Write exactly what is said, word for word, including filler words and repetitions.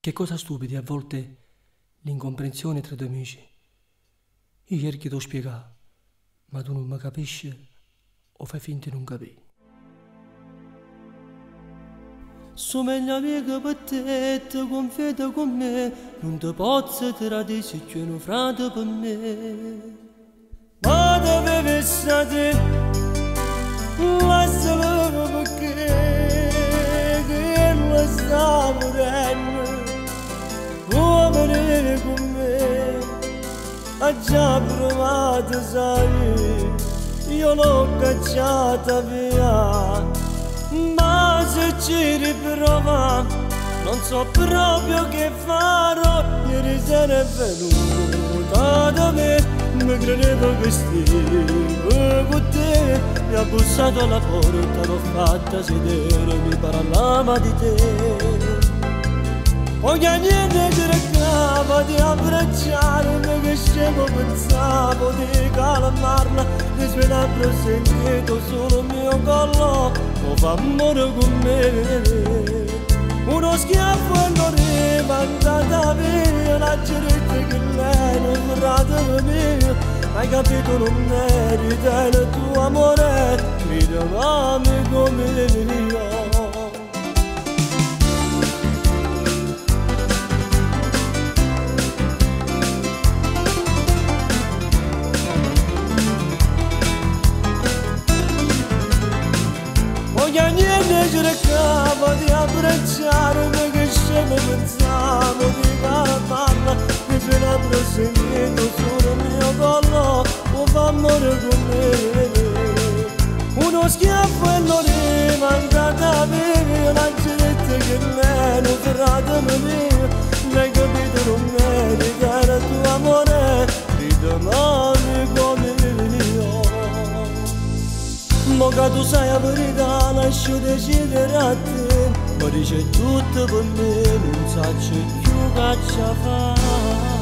Che cosa stupidi a volte l'incomprensione tra due amici. Io cerchi di spiegare, ma tu non mi capisci o fai finta di non capire. Sono meglio amico per te, ti confida con me, non ti posso tradire se c'è un frate per me. Ma dove pensate, lascialo perché che lo sta morendo. Già provata sai, io l'ho cacciata via, ma se ci riprova non so proprio che farò. Ieri sera è venuta da me, mi credevo che stivo con te, mi ha bussato alla porta, l'ho fatta sedere, mi parlava di te. Poi a niente cercava di abbracciarmi, che scemo pensavo di calmarla, le sue labbra ho sentito solo il mio collo, lo fa amore con me. Uno schiaffo e l'ho rimandata via, la ceretta che lei non è fratello mio, hai capito non eri te il tuo amore, mi trovami come io. Niente cercava di abbracciarmi, che scemo pensavo di calmarla, mi sue labbra ho sentito solo il mio collo, lo fa amore con me. Uno schiaffo e l'ho rimandata via, la ceretta che lei non frate mio, l'hai capito non merita il tuo amore, ti domani come io. Mo che tu sai la verità, lascio decidere a te, ma dice tutto per me, non sa c'è più caccia fa.